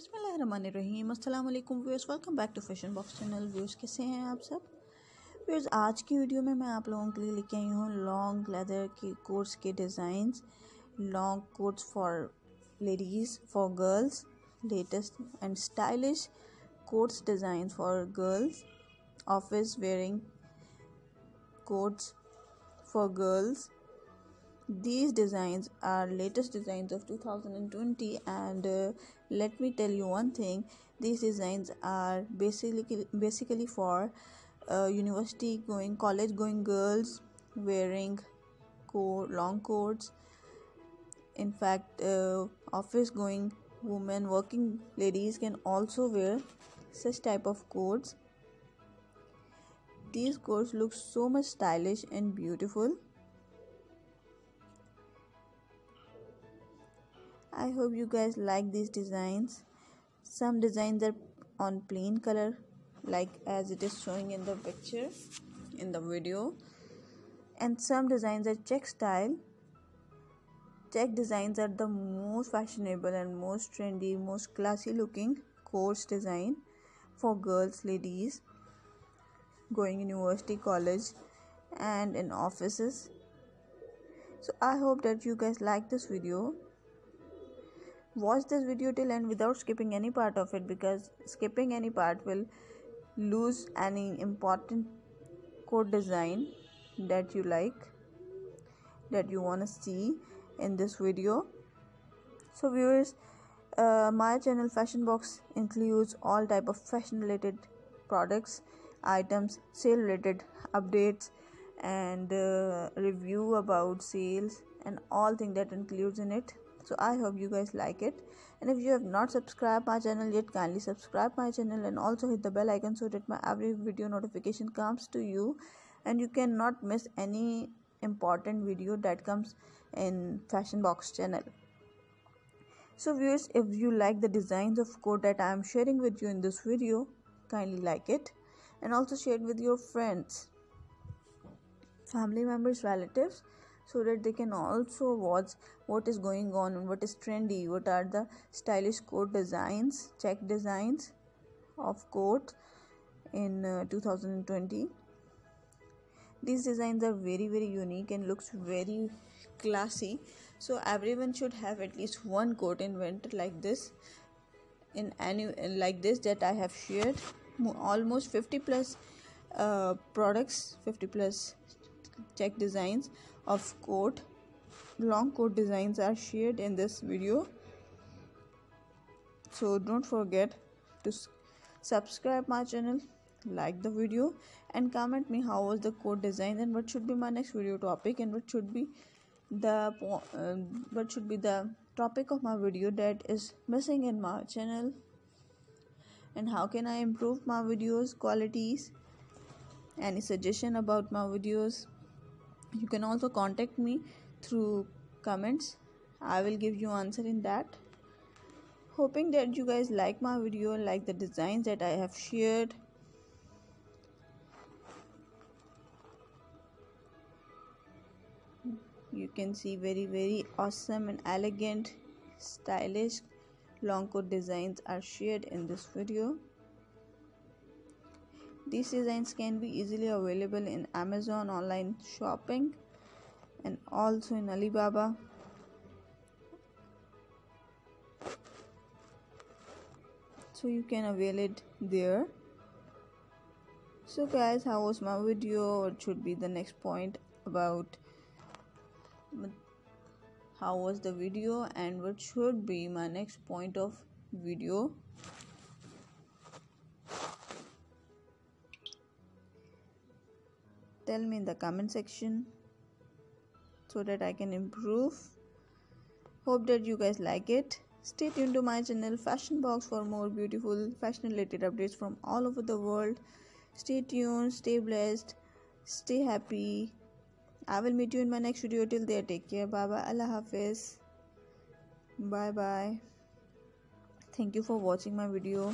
बिस्मिल्लाहिर्रहमानिर्रहीम। अस्सलाम वालेकुम viewers, welcome back to fashion box channel. Viewers कैसे हैं आप सब? व्यूअर्स आज की वीडियो में मैं आप लोगों के लिए लेके आई हूँ लॉन्ग लेदर के कोट्स के designs, long coats for ladies, for girls, latest and stylish coats design for girls, office wearing coats for girls. These designs are latest designs of 2020, and let me tell you one thing, these designs are basically for university going, college going girls wearing long coats. In fact, office going women, working ladies can also wear such type of coats. These coats look so much stylish and beautiful. I hope you guys like these designs. Some designs are on plain color, like as it is showing in the picture, in the video, and some designs are check style. Check designs are the most fashionable and most trendy, most classy looking course design for girls, ladies going university, college, and in offices. So I hope that you guys like this video. Watch this video till end without skipping any part of it, because skipping any part will lose any important coat design that you like, that you want to see in this video. So viewers, my channel Fashion Box includes all type of fashion related products, items, sale related updates, and review about sales and all things that includes in it. So I hope you guys like it, and if you have not subscribed my channel yet, kindly subscribe my channel and also hit the bell icon so that my every video notification comes to you and you cannot miss any important video that comes in Fashion Box channel. So viewers, if you like the designs of coat that I am sharing with you in this video, kindly like it and also share it with your friends, family members, relatives, so that they can also watch what is going on and what is trendy, what are the stylish coat designs, check designs of coat in 2020. These designs are very, very unique and looks very classy, so everyone should have at least one coat in winter like this, in any like this that I have shared. Almost 50+ products, 50+ check designs of coat, long coat designs are shared in this video. So don't forget to subscribe my channel, like the video, and comment me how was the coat design and what should be my next video topic, and what should be the topic of my video that is missing in my channel, and how can I improve my videos qualities. Any suggestion about my videos, you can also contact me through comments. I will give you answer in that. Hoping that you guys like my video, like the designs that I have shared. You can see very, very awesome and elegant stylish long coat designs are shared in this video. These designs can be easily available in Amazon online shopping and also in Alibaba. So you can avail it there. So guys, how was my video? What should be the next point about how was the video and what should be my next point of video? Tell me in the comment section so that I can improve. Hope that you guys like it. Stay tuned to my channel Fashion Box for more beautiful fashion related updates from all over the world. Stay tuned, stay blessed, stay happy. I will meet you in my next video. Till there, take care. Bye bye. Allah Hafiz. Bye bye. Thank you for watching my video.